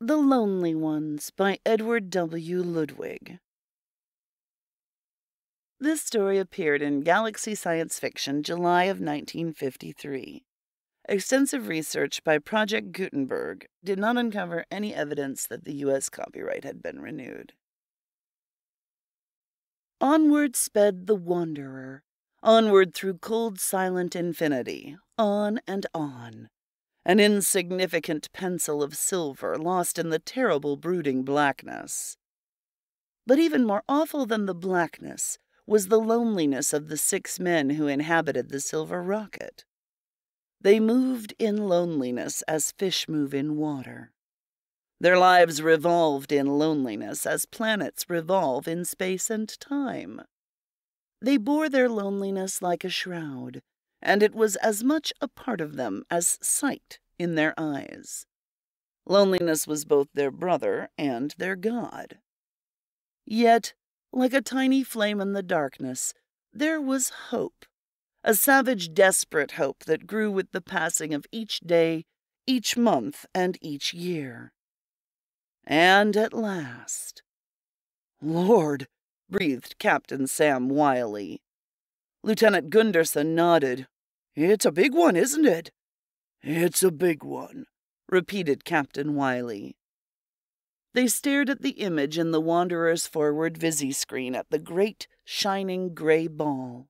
The Lonely Ones by Edward W. Ludwig. This story appeared in Galaxy Science Fiction, July of 1953. Extensive research by Project Gutenberg did not uncover any evidence that the U.S. copyright had been renewed. Onward sped the wanderer, onward through cold, silent infinity, on. An insignificant pencil of silver lost in the terrible brooding blackness. But even more awful than the blackness was the loneliness of the six men who inhabited the silver rocket. They moved in loneliness as fish move in water. Their lives revolved in loneliness as planets revolve in space and time. They bore their loneliness like a shroud, and it was as much a part of them as sight in their eyes. Loneliness was both their brother and their god. Yet, like a tiny flame in the darkness, there was hope, a savage, desperate hope that grew with the passing of each day, each month, and each year. And at last... "Lord," breathed Captain Sam Wiley. Lieutenant Gunderson nodded. "It's a big one, isn't it?" "It's a big one," repeated Captain Wiley. They stared at the image in the Wanderer's forward visi-screen at the great, shining gray ball.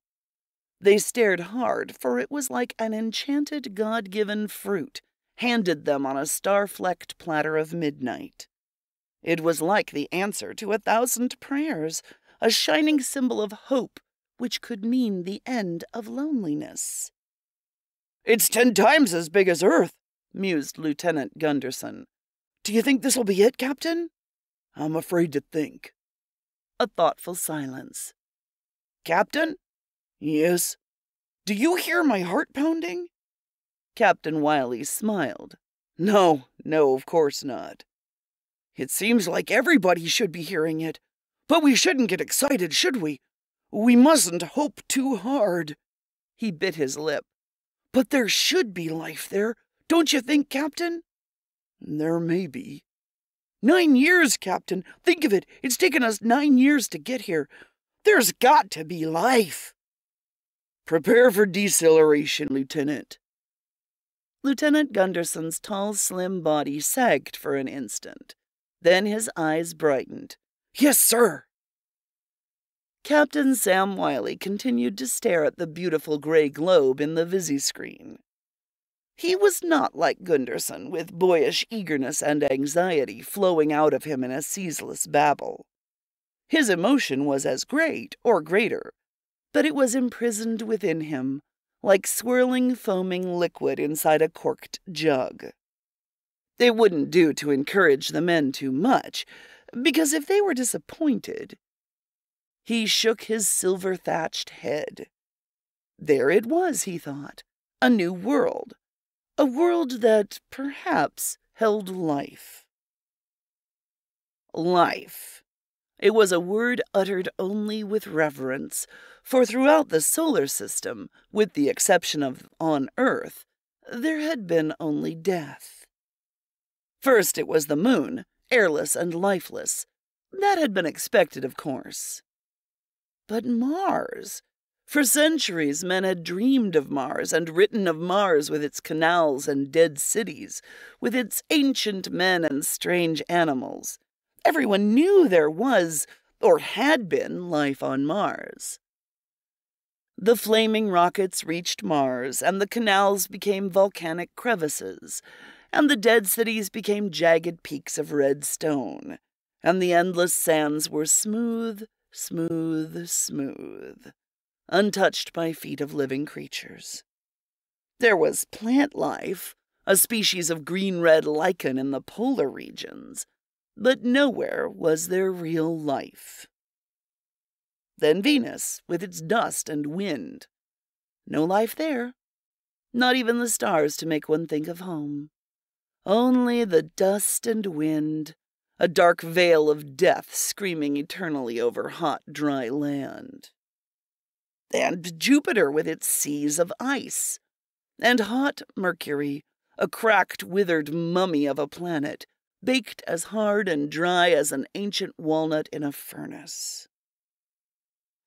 They stared hard, for it was like an enchanted God-given fruit handed them on a star-flecked platter of midnight. It was like the answer to 1,000 prayers, a shining symbol of hope, which could mean the end of loneliness. "It's 10 times as big as Earth," mused Lieutenant Gunderson. "Do you think this'll be it, Captain?" "I'm afraid to think." A thoughtful silence. "Captain?" "Yes?" "Do you hear my heart pounding?" Captain Wiley smiled. No, of course not." "It seems like everybody should be hearing it. But we shouldn't get excited, should we? We mustn't hope too hard." He bit his lip. "But there should be life there, don't you think, Captain?" "There may be." "9 years, Captain. Think of it. It's taken us 9 years to get here. There's got to be life." "Prepare for deceleration, Lieutenant." Lieutenant Gunderson's tall, slim body sagged for an instant. Then his eyes brightened. "Yes, sir." Captain Sam Wiley continued to stare at the beautiful gray globe in the visi-screen. He was not like Gunderson, with boyish eagerness and anxiety flowing out of him in a ceaseless babble. His emotion was as great, or greater, but it was imprisoned within him, like swirling, foaming liquid inside a corked jug. It wouldn't do to encourage the men too much, because if they were disappointed... He shook his silver-thatched head. There it was, he thought, a new world, a world that, perhaps, held life. Life. It was a word uttered only with reverence, for throughout the solar system, with the exception of on Earth, there had been only death. First it was the moon, airless and lifeless. That had been expected, of course. But Mars! For centuries men had dreamed of Mars and written of Mars with its canals and dead cities, with its ancient men and strange animals. Everyone knew there was, or had been, life on Mars. The flaming rockets reached Mars, and the canals became volcanic crevices, and the dead cities became jagged peaks of red stone, and the endless sands were smooth, smooth, smooth, untouched by feet of living creatures. There was plant life, a species of green-red lichen in the polar regions, but nowhere was there real life. Then Venus, with its dust and wind. No life there. Not even the stars to make one think of home. Only the dust and wind, a dark veil of death screaming eternally over hot, dry land. And Jupiter with its seas of ice. And hot Mercury, a cracked, withered mummy of a planet, baked as hard and dry as an ancient walnut in a furnace.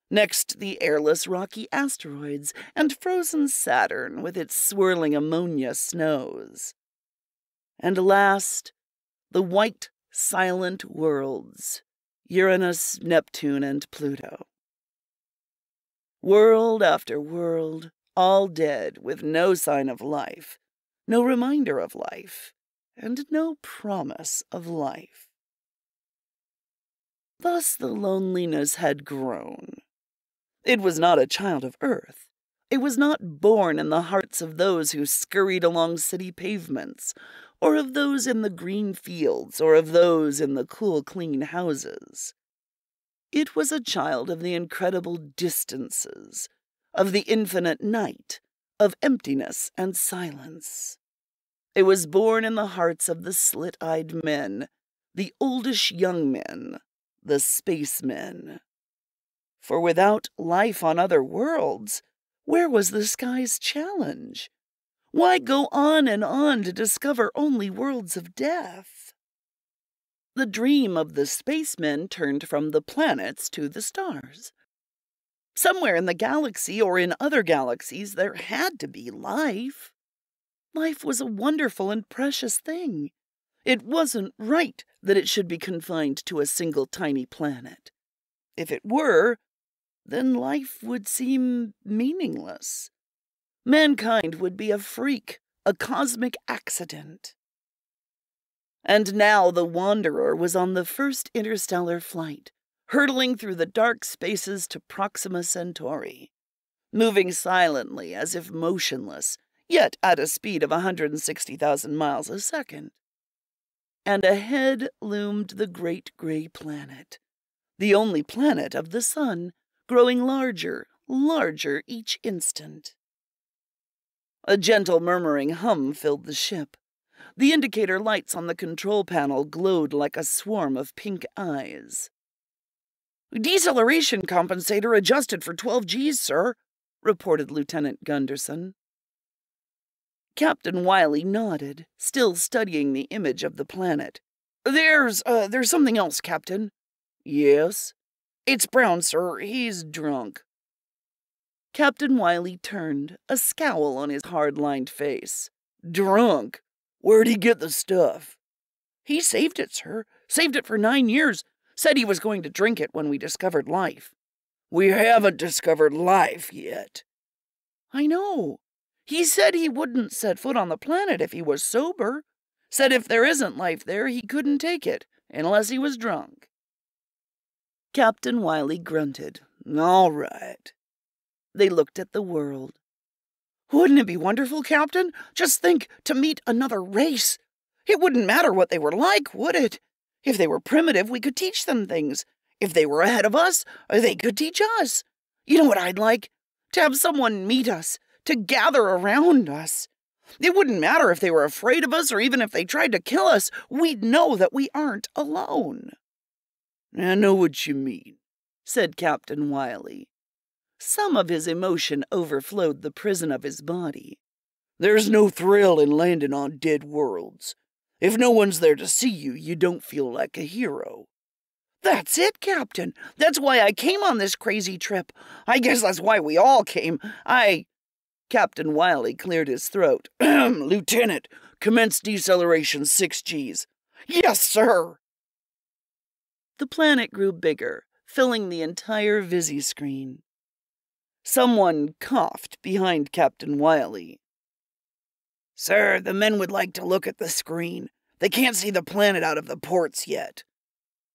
Next, the airless rocky asteroids and frozen Saturn with its swirling ammonia snows. And last, the white, silent worlds, Uranus, Neptune, and Pluto. World after world, all dead with no sign of life, no reminder of life, and no promise of life. Thus the loneliness had grown. It was not a child of Earth. It was not born in the hearts of those who scurried along city pavements, or of those in the green fields, or of those in the cool, clean houses. It was a child of the incredible distances, of the infinite night, of emptiness and silence. It was born in the hearts of the slit-eyed men, the oldish young men, the spacemen. For without life on other worlds, where was the sky's challenge? Why go on and on to discover only worlds of death? The dream of the spacemen turned from the planets to the stars. Somewhere in the galaxy or in other galaxies, there had to be life. Life was a wonderful and precious thing. It wasn't right that it should be confined to a single tiny planet. If it were, then life would seem meaningless. Mankind would be a freak, a cosmic accident. And now the Wanderer was on the first interstellar flight, hurtling through the dark spaces to Proxima Centauri, moving silently as if motionless, yet at a speed of 160,000 miles a second. And ahead loomed the great gray planet, the only planet of the sun, growing larger, larger each instant. A gentle murmuring hum filled the ship. The indicator lights on the control panel glowed like a swarm of pink eyes. "Deceleration compensator adjusted for 12 Gs, sir," reported Lieutenant Gunderson. Captain Wiley nodded, still studying the image of the planet. There's something else, Captain." "Yes?" "It's Brown, sir. He's drunk." Captain Wiley turned, a scowl on his hard-lined face. "Drunk? Where'd he get the stuff?" "He saved it, sir. Saved it for 9 years. Said he was going to drink it when we discovered life." "We haven't discovered life yet." "I know. He said he wouldn't set foot on the planet if he was sober. Said if there isn't life there, he couldn't take it, unless he was drunk." Captain Wiley grunted. "All right." They looked at the world. "Wouldn't it be wonderful, Captain? Just think, to meet another race. It wouldn't matter what they were like, would it? If they were primitive, we could teach them things. If they were ahead of us, they could teach us. You know what I'd like? To have someone meet us, to gather around us. It wouldn't matter if they were afraid of us or even if they tried to kill us. We'd know that we aren't alone." "I know what you mean," said Captain Wiley. Some of his emotion overflowed the prison of his body. "There's no thrill in landing on dead worlds. If no one's there to see you, you don't feel like a hero." "That's it, Captain. That's why I came on this crazy trip. I guess that's why we all came. Captain Wiley cleared his throat. "Lieutenant, commence deceleration 6 Gs. "Yes, sir." The planet grew bigger, filling the entire visi-screen. Someone coughed behind Captain Wiley. "Sir, the men would like to look at the screen. They can't see the planet out of the ports yet."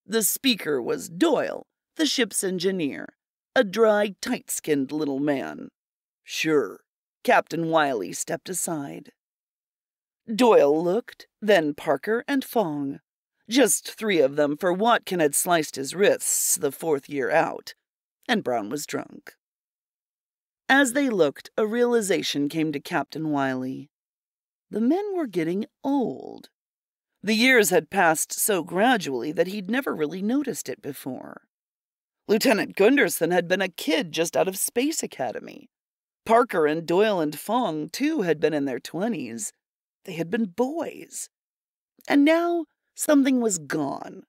The speaker was Doyle, the ship's engineer, a dry, tight-skinned little man. "Sure." Captain Wiley stepped aside. Doyle looked, then Parker and Fong. Just three of them, for Watkin had sliced his wrists the 4th year out, and Brown was drunk. As they looked, a realization came to Captain Wiley. The men were getting old. The years had passed so gradually that he'd never really noticed it before. Lieutenant Gunderson had been a kid just out of Space Academy. Parker and Doyle and Fong, too, had been in their 20s. They had been boys. And now Something was gone.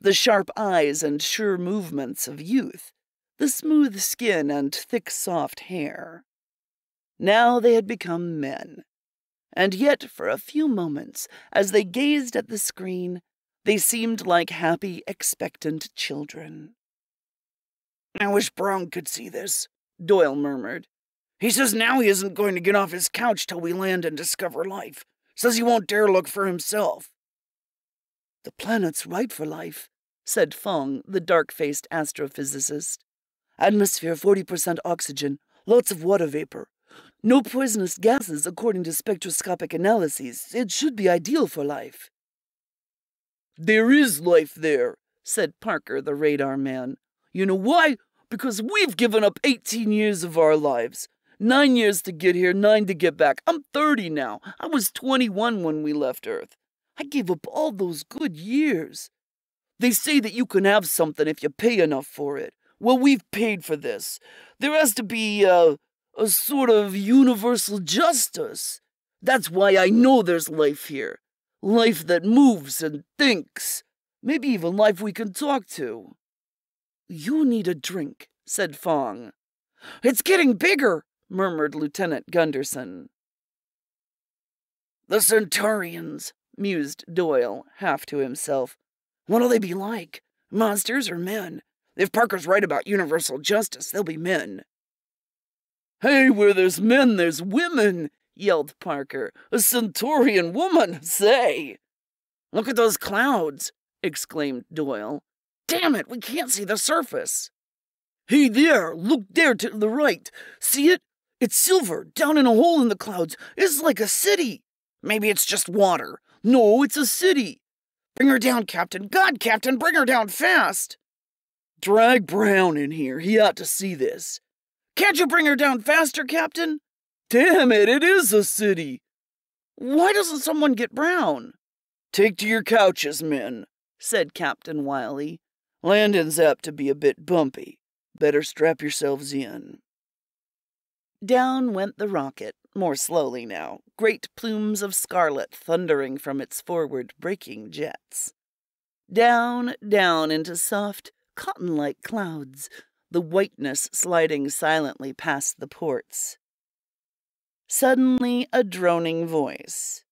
The sharp eyes and sure movements of youth, the smooth skin and thick, soft hair. Now they had become men. And yet, for a few moments, as they gazed at the screen, they seemed like happy, expectant children. "I wish Brown could see this," Doyle murmured. "He says now he isn't going to get off his couch till we land and discover life. Says he won't dare look for himself." "The planet's right for life," said Fong, the dark-faced astrophysicist. "Atmosphere 40% oxygen, lots of water vapor. No poisonous gases according to spectroscopic analyses. It should be ideal for life." "There is life there," said Parker, the radar man. "You know why? Because we've given up 18 years of our lives. 9 years to get here, 9 to get back. I'm 30 now. I was 21 when we left Earth. I gave up all those good years. They say that you can have something if you pay enough for it. Well, we've paid for this. There has to be a sort of universal justice. That's why I know there's life here. Life that moves and thinks. Maybe even life we can talk to." "You need a drink," said Fong. "It's getting bigger," murmured Lieutenant Gunderson. "The Centaurians," mused Doyle, half to himself. "What'll they be like? Monsters or men? If Parker's right about universal justice, they'll be men." "Hey, where there's men, there's women," yelled Parker. "A Centaurian woman, say!" "Look at those clouds," exclaimed Doyle. "Damn it, we can't see the surface." "Hey there, look there to the right. See it? It's silver, down in a hole in the clouds. It's like a city." "Maybe it's just water." "No, it's a city." "Bring her down, Captain. God, Captain, bring her down fast." "Drag Brown in here. He ought to see this." "Can't you bring her down faster, Captain?" "Damn it, it is a city." "Why doesn't someone get Brown?" "Take to your couches, men," said Captain Wiley. "Landing's apt to be a bit bumpy. Better strap yourselves in." Down went the rocket, more slowly now, great plumes of scarlet thundering from its forward braking jets. Down, down into soft, cotton-like clouds, the whiteness sliding silently past the ports. Suddenly, a droning voice.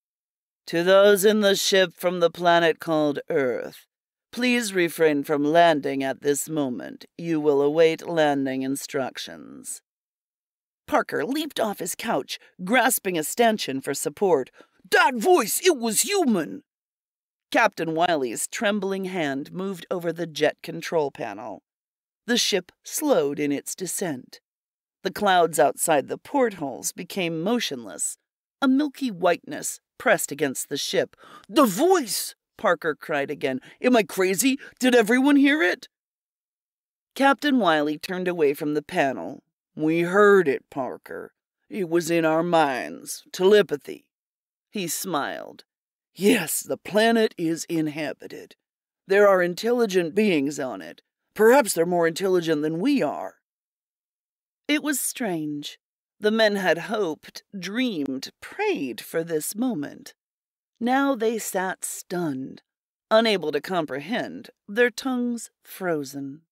"To those in the ship from the planet called Earth, please refrain from landing at this moment. You will await landing instructions." Parker leaped off his couch, grasping a stanchion for support. "That voice, it was human!" Captain Wiley's trembling hand moved over the jet control panel. The ship slowed in its descent. The clouds outside the portholes became motionless, a milky whiteness pressed against the ship. "The voice!" Parker cried again. "Am I crazy? Did everyone hear it?" Captain Wiley turned away from the panel. "We heard it, Parker. It was in our minds. Telepathy." He smiled. "Yes, the planet is inhabited. There are intelligent beings on it. Perhaps they're more intelligent than we are." It was strange. The men had hoped, dreamed, prayed for this moment. Now they sat stunned, unable to comprehend, their tongues frozen.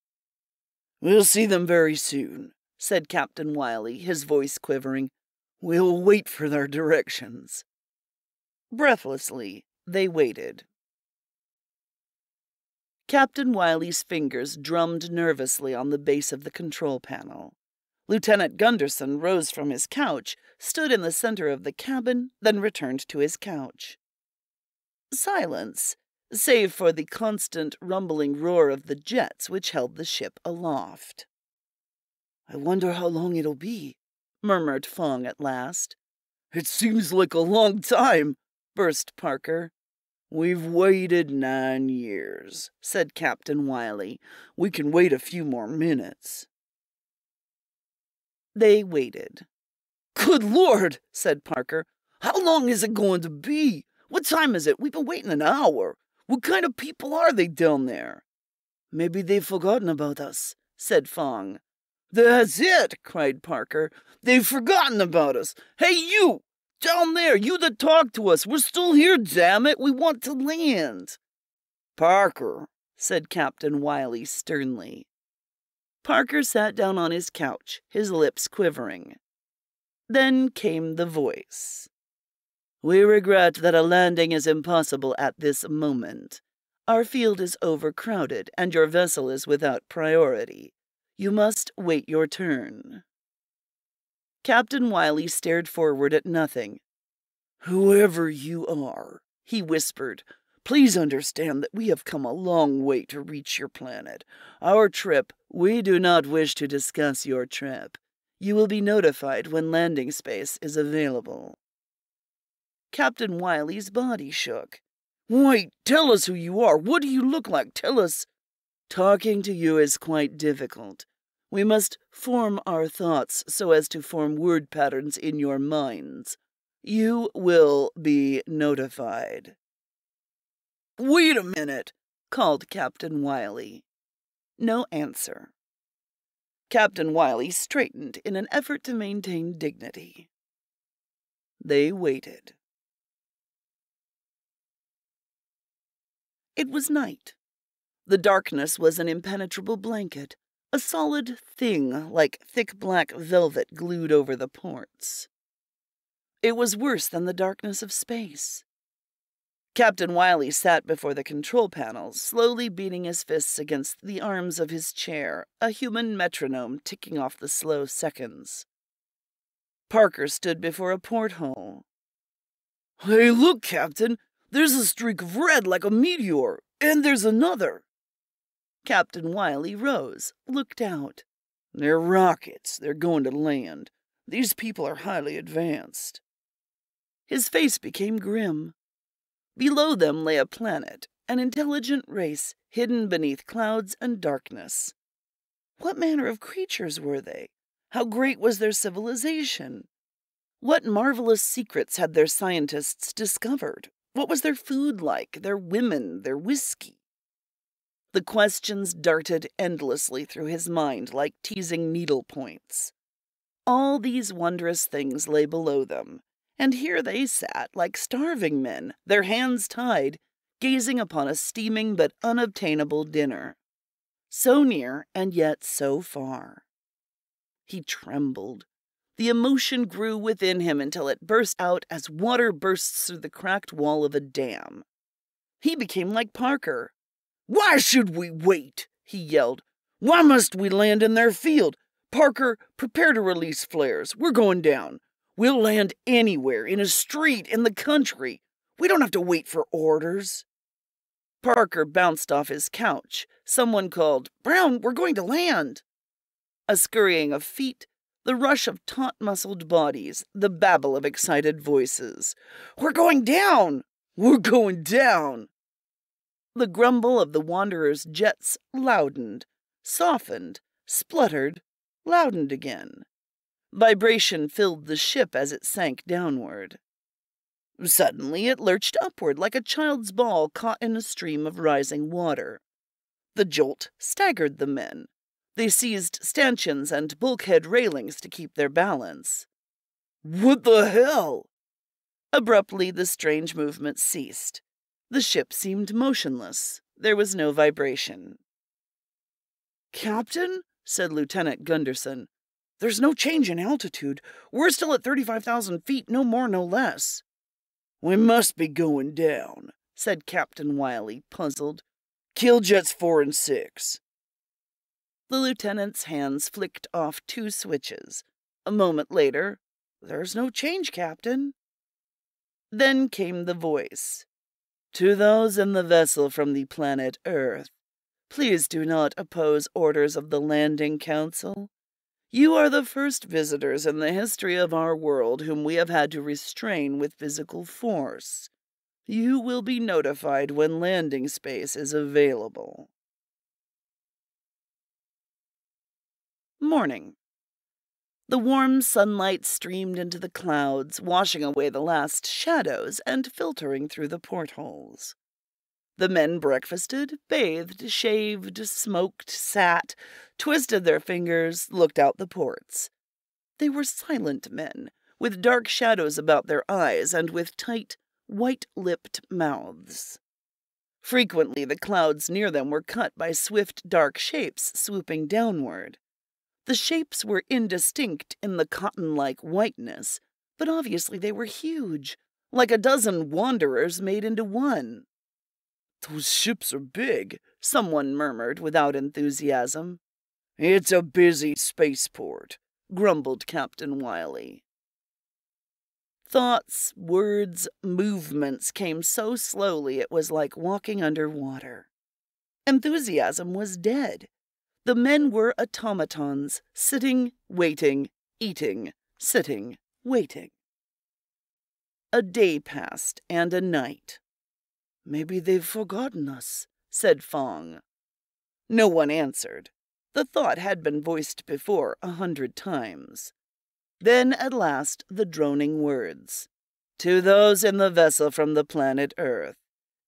"We'll see them very soon," said Captain Wiley, his voice quivering. "We'll wait for their directions." Breathlessly, they waited. Captain Wiley's fingers drummed nervously on the base of the control panel. Lieutenant Gunderson rose from his couch, stood in the center of the cabin, then returned to his couch. Silence, save for the constant rumbling roar of the jets which held the ship aloft. "I wonder how long it'll be," murmured Fong at last. "It seems like a long time," burst Parker. "We've waited 9 years," said Captain Wiley. "We can wait a few more minutes." They waited. "Good Lord," said Parker. "How long is it going to be? What time is it? We've been waiting an hour. What kind of people are they down there?" "Maybe they've forgotten about us," said Fong. "That's it!" cried Parker. "They've forgotten about us! Hey, you! Down there! You that talked to us! We're still here, damn it! We want to land!" Parker," said Captain Wiley sternly. Parker sat down on his couch, his lips quivering. Then came the voice. "We regret that a landing is impossible at this moment. Our field is overcrowded and your vessel is without priority. You must wait your turn." Captain Wiley stared forward at nothing. "Whoever you are," he whispered, "please understand that we have come a long way to reach your planet. Our trip, we do not wish to discuss your trip. You will be notified when landing space is available." Captain Wiley's body shook. "Wait, tell us who you are. What do you look like? Tell us." "Talking to you is quite difficult. We must form our thoughts so as to form word patterns in your minds. You will be notified." "Wait a minute," called Captain Wiley. No answer. Captain Wiley straightened in an effort to maintain dignity. They waited. It was night. The darkness was an impenetrable blanket, a solid thing like thick black velvet glued over the ports. It was worse than the darkness of space. Captain Wiley sat before the control panel, slowly beating his fists against the arms of his chair, a human metronome ticking off the slow seconds. Parker stood before a porthole. "Hey, look, Captain! There's a streak of red like a meteor, and there's another!" Captain Wiley rose, looked out. "They're rockets. They're going to land. These people are highly advanced." His face became grim. Below them lay a planet, an intelligent race hidden beneath clouds and darkness. What manner of creatures were they? How great was their civilization? What marvelous secrets had their scientists discovered? What was their food like, their women, their whiskey? The questions darted endlessly through his mind like teasing needle points. All these wondrous things lay below them. And here they sat like starving men, their hands tied, gazing upon a steaming but unobtainable dinner. So near and yet so far. He trembled. The emotion grew within him until it burst out as water bursts through the cracked wall of a dam. He became like Parker. "Why should we wait?" he yelled. "Why must we land in their field? Parker, prepare to release flares. We're going down. We'll land anywhere, in a street, in the country. We don't have to wait for orders." Parker bounced off his couch. Someone called, "Brown, we're going to land." A scurrying of feet, the rush of taut-muscled bodies, the babble of excited voices. "We're going down! We're going down!" The grumble of the Wanderer's jets loudened, softened, spluttered, loudened again. Vibration filled the ship as it sank downward. Suddenly it lurched upward like a child's ball caught in a stream of rising water. The jolt staggered the men. They seized stanchions and bulkhead railings to keep their balance. "What the hell?" Abruptly the strange movement ceased. The ship seemed motionless. There was no vibration. "Captain," said Lieutenant Gunderson, "there's no change in altitude. We're still at 35,000 feet, no more, no less." "We must be going down," said Captain Wiley, puzzled. "Kill jets 4 and 6. The lieutenant's hands flicked off 2 switches. A moment later, "There's no change, Captain." Then came the voice. "To those in the vessel from the planet Earth, please do not oppose orders of the Landing Council. You are the first visitors in the history of our world whom we have had to restrain with physical force. You will be notified when landing space is available." Morning. The warm sunlight streamed into the clouds, washing away the last shadows and filtering through the portholes. The men breakfasted, bathed, shaved, smoked, sat, twisted their fingers, looked out the ports. They were silent men, with dark shadows about their eyes and with tight, white-lipped mouths. Frequently, the clouds near them were cut by swift, dark shapes swooping downward. The shapes were indistinct in the cotton-like whiteness, but obviously they were huge, like a dozen wanderers made into one. "Those ships are big," someone murmured without enthusiasm. "It's a busy spaceport," grumbled Captain Wiley. Thoughts, words, movements came so slowly it was like walking underwater. Enthusiasm was dead. The men were automatons, sitting, waiting, eating, sitting, waiting. A day passed and a night. "Maybe they've forgotten us," said Fong. No one answered. The thought had been voiced before 100 times. Then, at last, the droning words. "To those in the vessel from the planet Earth,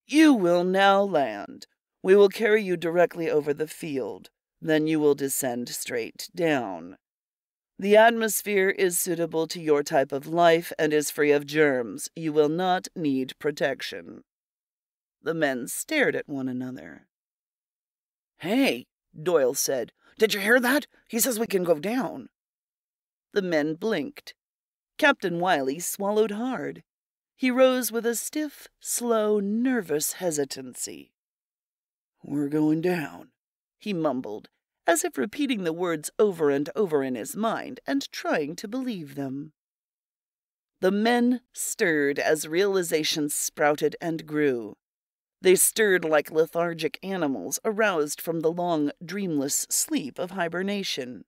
you will now land. We will carry you directly over the field. Then you will descend straight down. The atmosphere is suitable to your type of life and is free of germs. You will not need protection." The men stared at one another. "Hey," Doyle said. "Did you hear that? He says we can go down." The men blinked. Captain Wiley swallowed hard. He rose with a stiff, slow, nervous hesitancy. "We're going down," he mumbled, as if repeating the words over and over in his mind and trying to believe them. The men stirred as realization sprouted and grew. They stirred like lethargic animals aroused from the long, dreamless sleep of hibernation.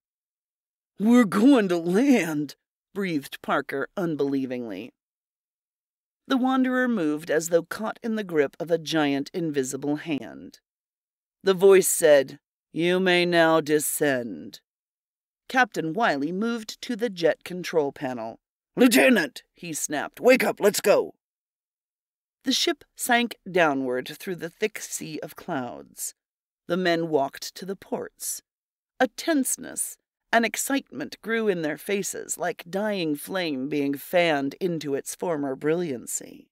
"We're going to land," breathed Parker unbelievingly. The wanderer moved as though caught in the grip of a giant invisible hand. The voice said, "You may now descend." Captain Wiley moved to the jet control panel. "Lieutenant," he snapped, "wake up, let's go." The ship sank downward through the thick sea of clouds. The men walked to the ports. A tenseness, an excitement grew in their faces like dying flame being fanned into its former brilliancy.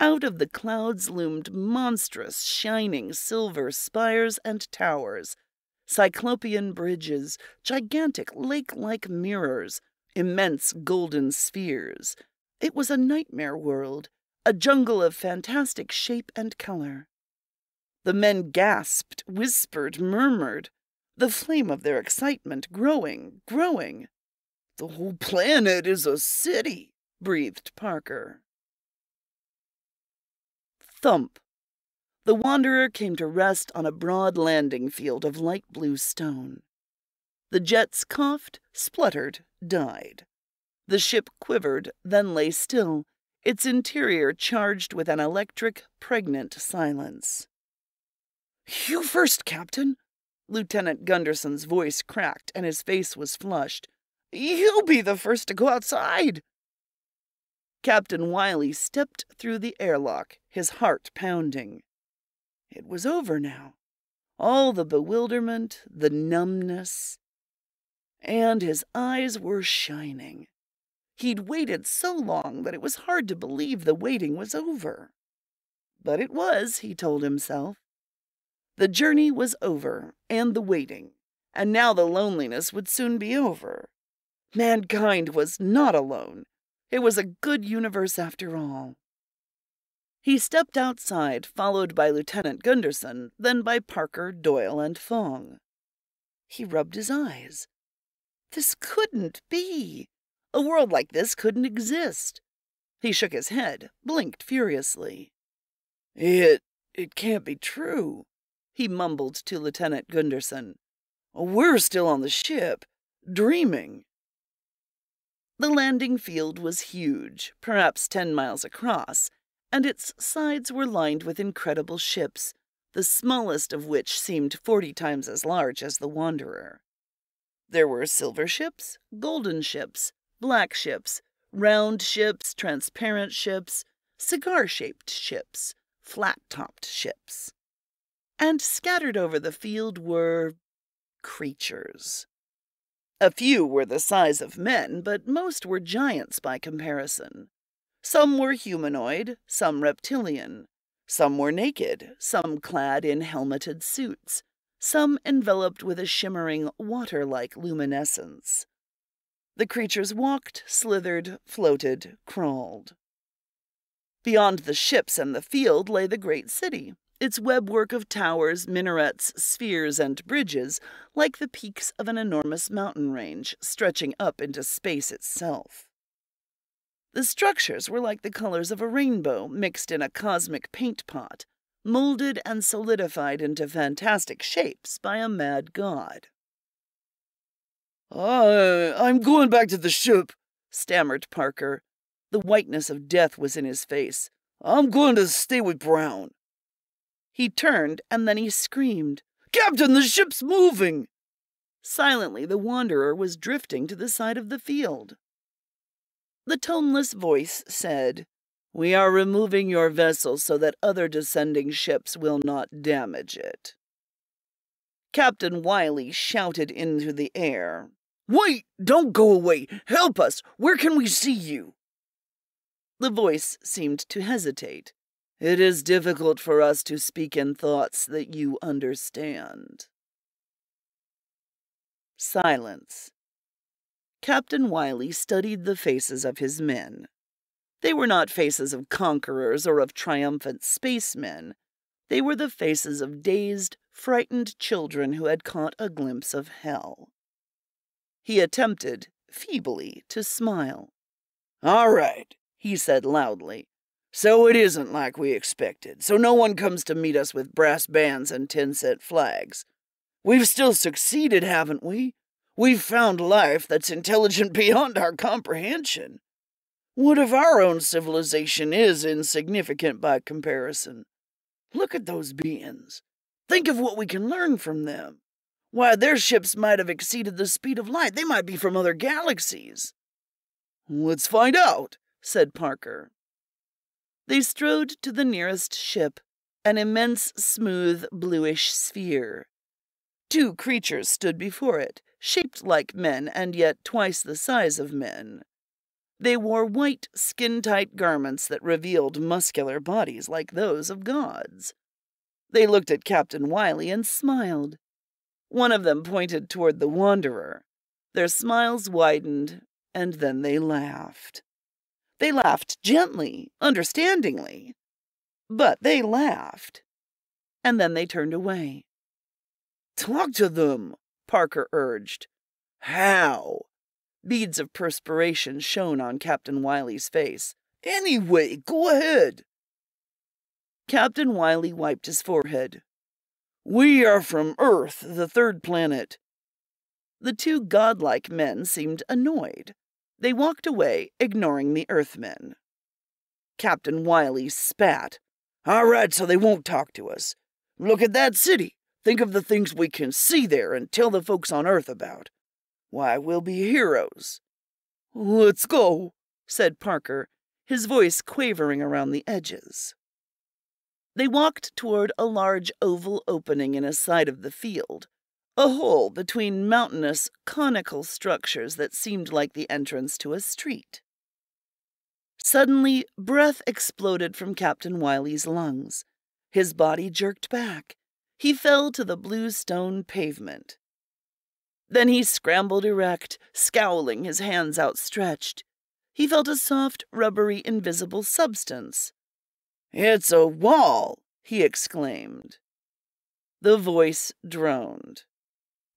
Out of the clouds loomed monstrous, shining silver spires and towers, cyclopean bridges, gigantic lake-like mirrors, immense golden spheres. It was a nightmare world, a jungle of fantastic shape and color. The men gasped, whispered, murmured, the flame of their excitement growing, growing. "The whole planet is a city," breathed Parker. Thump! The wanderer came to rest on a broad landing field of light blue stone. The jets coughed, spluttered, died. The ship quivered, then lay still, its interior charged with an electric, pregnant silence. "You first, Captain!" Lieutenant Gunderson's voice cracked and his face was flushed. "You'll be the first to go outside!" Captain Wiley stepped through the airlock, his heart pounding. It was over now. All the bewilderment, the numbness. And his eyes were shining. He'd waited so long that it was hard to believe the waiting was over. But it was, he told himself. The journey was over, and the waiting, and now the loneliness would soon be over. Mankind was not alone. It was a good universe after all. He stepped outside, followed by Lieutenant Gunderson, then by Parker, Doyle, and Fong. He rubbed his eyes. This couldn't be. A world like this couldn't exist. He shook his head, blinked furiously. It can't be true, he mumbled to Lieutenant Gunderson. "We're still on the ship, dreaming." The landing field was huge, perhaps 10 miles across, and its sides were lined with incredible ships, the smallest of which seemed 40 times as large as the Wanderer. There were silver ships, golden ships, black ships, round ships, transparent ships, cigar-shaped ships, flat-topped ships. And scattered over the field were creatures. A few were the size of men, but most were giants by comparison. Some were humanoid, some reptilian. Some were naked, some clad in helmeted suits, some enveloped with a shimmering, water-like luminescence. The creatures walked, slithered, floated, crawled. Beyond the ships and the field lay the great city, its webwork of towers, minarets, spheres, and bridges, like the peaks of an enormous mountain range stretching up into space itself. The structures were like the colors of a rainbow mixed in a cosmic paint pot, molded and solidified into fantastic shapes by a mad god. I'm going back to the ship," stammered Parker. The whiteness of death was in his face. "I'm going to stay with Brown." He turned, and then he screamed, "Captain, the ship's moving!" Silently, the Wanderer was drifting to the side of the field. The toneless voice said, "We are removing your vessel so that other descending ships will not damage it." Captain Wiley shouted into the air, "Wait! Don't go away! Help us! Where can we see you?" The voice seemed to hesitate. "It is difficult for us to speak in thoughts that you understand." Silence. Captain Wiley studied the faces of his men. They were not faces of conquerors or of triumphant spacemen. They were the faces of dazed, frightened children who had caught a glimpse of hell. He attempted, feebly, to smile. "All right," he said loudly. "So it isn't like we expected, so no one comes to meet us with brass bands and 10-cent flags. We've still succeeded, haven't we? We've found life that's intelligent beyond our comprehension. What if our own civilization is insignificant by comparison? Look at those beings. Think of what we can learn from them. Why, their ships might have exceeded the speed of light. They might be from other galaxies." "Let's find out," said Parker. They strode to the nearest ship, an immense, smooth, bluish sphere. Two creatures stood before it, shaped like men and yet twice the size of men. They wore white, skin-tight garments that revealed muscular bodies like those of gods. They looked at Captain Wiley and smiled. One of them pointed toward the Wanderer. Their smiles widened, and then they laughed. They laughed gently, understandingly. But they laughed. And then they turned away. "Talk to them," Parker urged. "How?" Beads of perspiration shone on Captain Wiley's face. "Anyway, go ahead." Captain Wiley wiped his forehead. "We are from Earth, the third planet." The two godlike men seemed annoyed. They walked away, ignoring the Earthmen. Captain Wiley spat. "All right, so they won't talk to us. Look at that city. Think of the things we can see there and tell the folks on Earth about. Why, we'll be heroes." "Let's go," said Parker, his voice quavering around the edges. They walked toward a large oval opening in a side of the field, a hole between mountainous, conical structures that seemed like the entrance to a street. Suddenly, breath exploded from Captain Wiley's lungs. His body jerked back. He fell to the blue stone pavement. Then he scrambled erect, scowling, his hands outstretched. He felt a soft, rubbery, invisible substance. "It's a wall!" he exclaimed. The voice droned.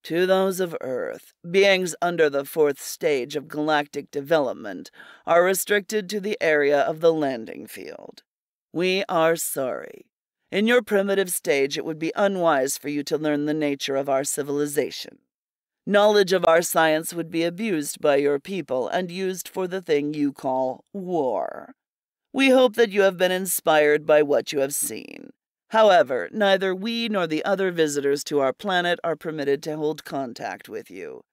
"To those of Earth, beings under the fourth stage of galactic development are restricted to the area of the landing field. We are sorry. In your primitive stage, it would be unwise for you to learn the nature of our civilization. Knowledge of our science would be abused by your people and used for the thing you call war. We hope that you have been inspired by what you have seen. However, neither we nor the other visitors to our planet are permitted to hold contact with you.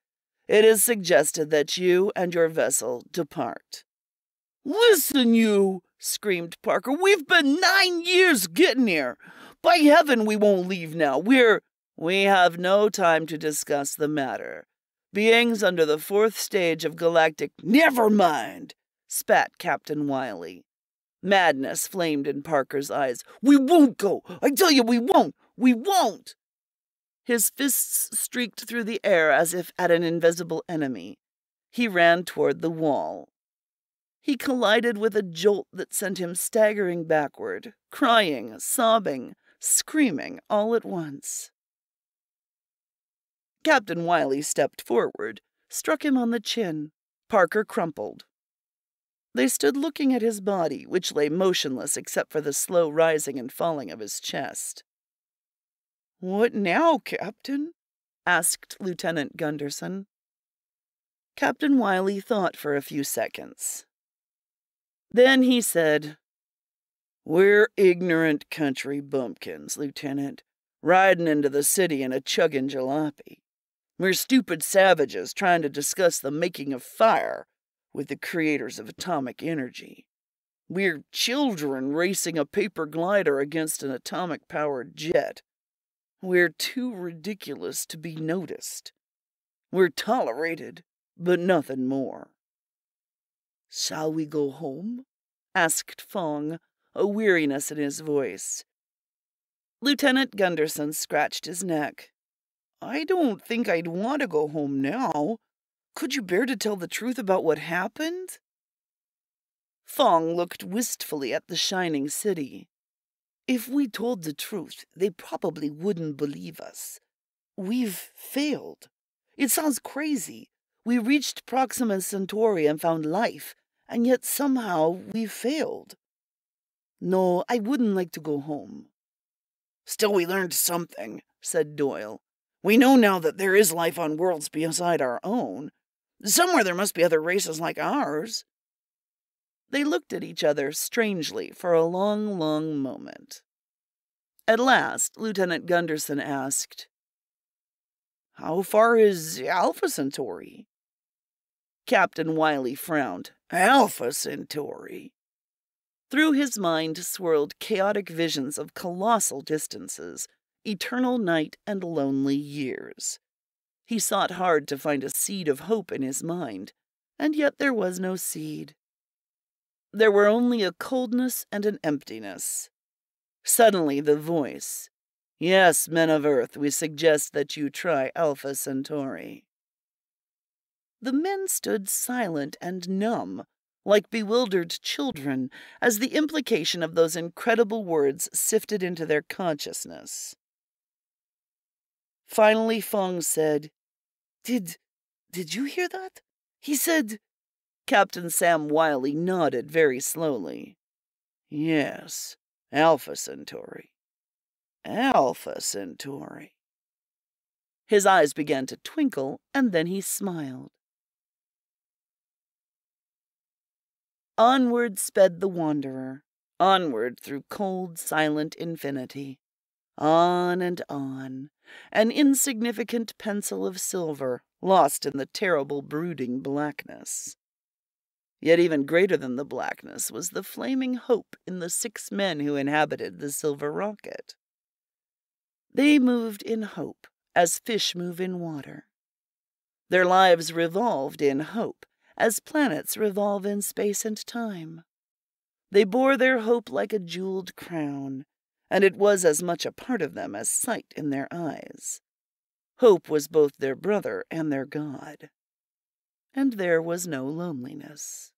It is suggested that you and your vessel depart." "Listen, you!" screamed Parker. "We've been 9 years getting here! By heaven, we won't leave now! We have no time to discuss the matter. Beings under the fourth stage of galactic—" "Never mind," spat Captain Wiley. Madness flamed in Parker's eyes. "We won't go! I tell you, we won't! We won't!" His fists streaked through the air as if at an invisible enemy. He ran toward the wall. He collided with a jolt that sent him staggering backward, crying, sobbing, screaming all at once. Captain Wiley stepped forward, struck him on the chin. Parker crumpled. They stood looking at his body, which lay motionless except for the slow rising and falling of his chest. "What now, Captain?" asked Lieutenant Gunderson. Captain Wiley thought for a few seconds. Then he said, "We're ignorant country bumpkins, Lieutenant, riding into the city in a chugging jalopy. We're stupid savages trying to discuss the making of fire with the creators of atomic energy. We're children racing a paper glider against an atomic-powered jet. We're too ridiculous to be noticed. We're tolerated, but nothing more." "Shall we go home?" asked Fong, a weariness in his voice. Lieutenant Gunderson scratched his neck. "I don't think I'd want to go home now. Could you bear to tell the truth about what happened?" Fong looked wistfully at the shining city. "If we told the truth, they probably wouldn't believe us. We've failed. It sounds crazy. We reached Proxima Centauri and found life, and yet somehow we failed. No, I wouldn't like to go home." "Still, we learned something," said Doyle. "We know now that there is life on worlds beside our own. Somewhere there must be other races like ours." They looked at each other strangely for a long, long moment. At last, Lieutenant Gunderson asked, "How far is Alpha Centauri?" Captain Wiley frowned. "Alpha Centauri?" Through his mind swirled chaotic visions of colossal distances, eternal night and lonely years. He sought hard to find a seed of hope in his mind, and yet there was no seed. There were only a coldness and an emptiness. Suddenly the voice, "Yes, men of Earth, we suggest that you try Alpha Centauri." The men stood silent and numb, like bewildered children, as the implication of those incredible words sifted into their consciousness. Finally Fong said, Did you hear that? He said... Captain Sam Wiley nodded very slowly. "Yes, Alpha Centauri. Alpha Centauri." His eyes began to twinkle, and then he smiled. Onward sped the Wanderer, onward through cold, silent infinity. On, an insignificant pencil of silver, lost in the terrible brooding blackness. Yet even greater than the blackness was the flaming hope in the 6 men who inhabited the silver rocket. They moved in hope, as fish move in water. Their lives revolved in hope, as planets revolve in space and time. They bore their hope like a jeweled crown, and it was as much a part of them as sight in their eyes. Hope was both their brother and their God. And there was no loneliness.